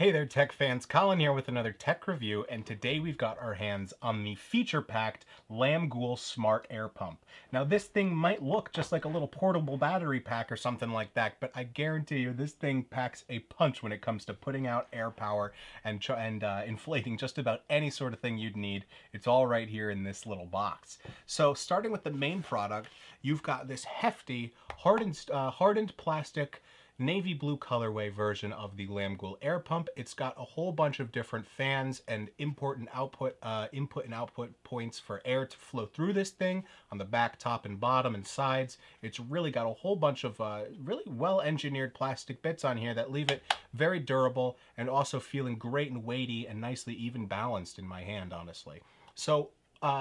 Hey there tech fans, Colin here with another tech review, and today we've got our hands on the feature-packed Lamgool Smart Air Pump. Now this thing might look just like a little portable battery pack or something like that, but I guarantee you this thing packs a punch when it comes to putting out air power and, inflating just about any sort of thing you'd need. It's all right here in this little box. So starting with the main product, you've got this hefty hardened plastic navy blue colorway version of the Lamgool air pump. It's got a whole bunch of different fans and input and output points for air to flow through this thing on the back, top, and bottom and sides. It's really got a whole bunch of really well-engineered plastic bits on here that leave it very durable and also feeling great and weighty and nicely even balanced in my hand, honestly. So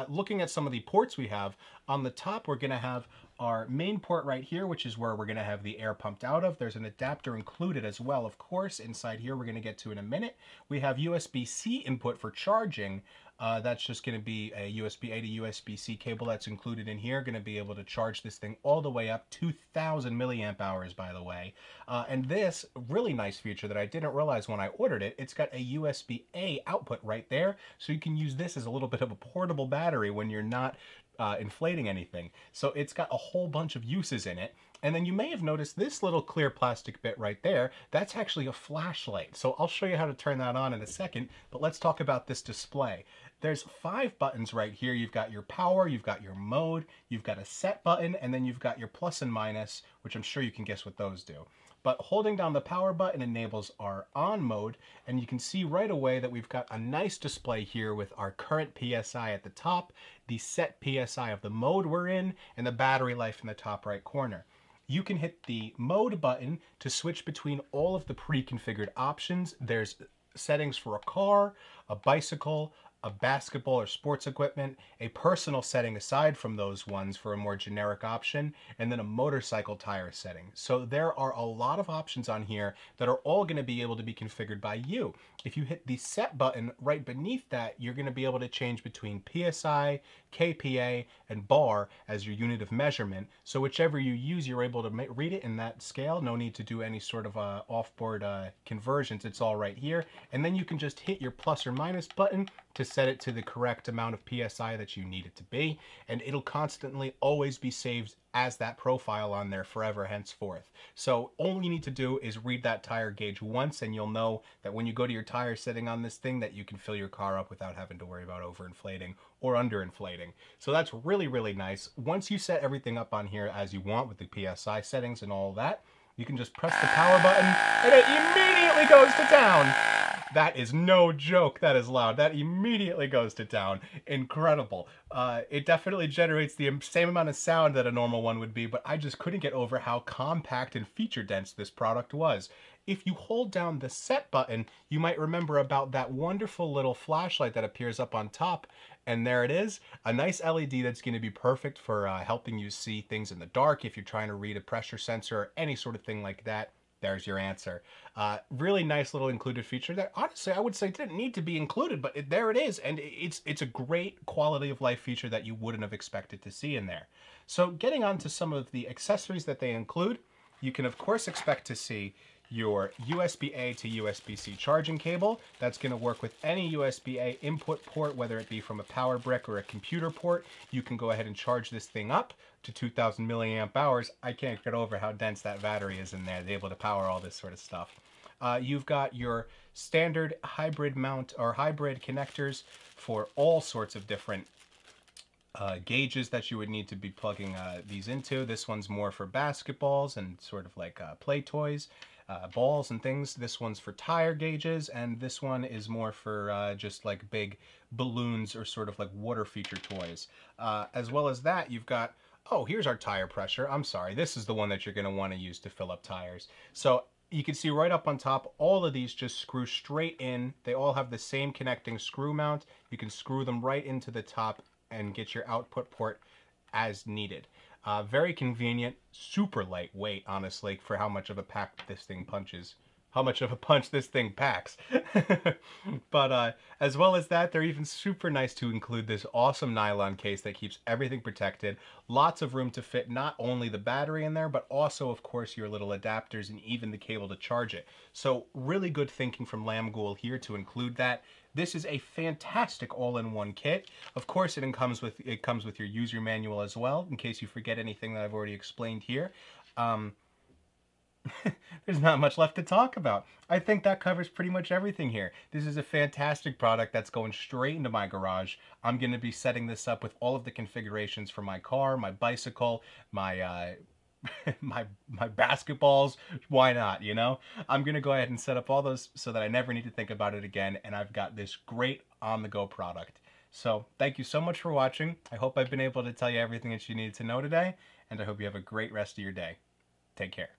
looking at some of the ports we have, on the top we're going to have our main port right here, which is where we're going to have the air pumped out of. There's an adapter included as well, of course. Inside here, we're going to get to in a minute. We have USB-C input for charging. That's just going to be a USB-A to USB-C cable that's included in here. Going to be able to charge this thing all the way up 2,000 milliamp hours, by the way. And this really nice feature that I didn't realize when I ordered it, it's got a USB-A output right there. So you can use this as a little bit of a portable battery when you're not inflating anything. So it's got a whole bunch of uses in it. And then you may have noticed this little clear plastic bit right there, that's actually a flashlight. So I'll show you how to turn that on in a second, but let's talk about this display. There's 5 buttons right here. You've got your power, you've got your mode, you've got a set button, and then you've got your plus and minus, which I'm sure you can guess what those do. But holding down the power button enables our on mode, and you can see right away that we've got a nice display here with our current PSI at the top, the set PSI of the mode we're in, and the battery life in the top right corner. You can hit the mode button to switch between all of the pre-configured options. There's settings for a car, a bicycle, a basketball or sports equipment, a personal setting aside from those ones for a more generic option, and then a motorcycle tire setting. So there are a lot of options on here that are all going to be able to be configured by you. If you hit the set button right beneath that, you're going to be able to change between PSI, KPA, and bar as your unit of measurement. So whichever you use, you're able to read it in that scale. No need to do any sort of offboard conversions. It's all right here. And then you can just hit your plus or minus button to set it to the correct amount of PSI that you need it to be, and it'll constantly always be saved as that profile on there forever henceforth. So all you need to do is read that tire gauge once, and you'll know that when you go to your tire setting on this thing that you can fill your car up without having to worry about overinflating or underinflating. So that's really, really nice. Once you set everything up on here as you want with the PSI settings and all that, you can just press the power button and it immediately goes to town. That is no joke. That is loud. That immediately goes to town. Incredible. It definitely generates the same amount of sound that a normal one would be, but I just couldn't get over how compact and feature dense this product was. If you hold down the set button, you might remember about that wonderful little flashlight that appears up on top. And there it is, a nice LED that's going to be perfect for helping you see things in the dark if you're trying to read a pressure sensor or any sort of thing like that. There's your answer. Really nice little included feature that honestly I would say didn't need to be included, but there it is. And it's a great quality of life feature that you wouldn't have expected to see in there. So getting on to some of the accessories that they include, you can of course expect to see your USB-A to USB-C charging cable. That's going to work with any USB-A input port, whether it be from a power brick or a computer port. You can go ahead and charge this thing up to 2,000 milliamp hours. I can't get over how dense that battery is in there. They're able to power all this sort of stuff. You've got your standard hybrid mount or hybrid connectors for all sorts of different gauges that you would need to be plugging these into. This one's more for basketballs and sort of like play toys. Balls and things. This one's for tire gauges, and this one is more for just like big balloons or sort of like water feature toys. As well as that, you've got, oh, here's our tire pressure. I'm sorry, this is the one that you're going to want to use to fill up tires. So you can see right up on top, all of these just screw straight in. They all have the same connecting screw mount. You can screw them right into the top and get your output port as needed. Very convenient, super lightweight, honestly, for how much of a pack this thing punches. how much of a punch this thing packs. But as well as that, they're even super nice to include this awesome nylon case that keeps everything protected. Lots of room to fit not only the battery in there, but also, of course, your little adapters and even the cable to charge it. So really good thinking from Lamgool here to include that. This is a fantastic all-in-one kit. Of course, it comes with your user manual as well, in case you forget anything that I've already explained here. There's not much left to talk about. I think that covers pretty much everything here. This is a fantastic product that's going straight into my garage. I'm going to be setting this up with all of the configurations for my car, my bicycle, my my basketballs. Why not, you know? I'm going to go ahead and set up all those so that I never need to think about it again, and I've got this great on-the-go product. So thank you so much for watching. I hope I've been able to tell you everything that you needed to know today, and I hope you have a great rest of your day. Take care.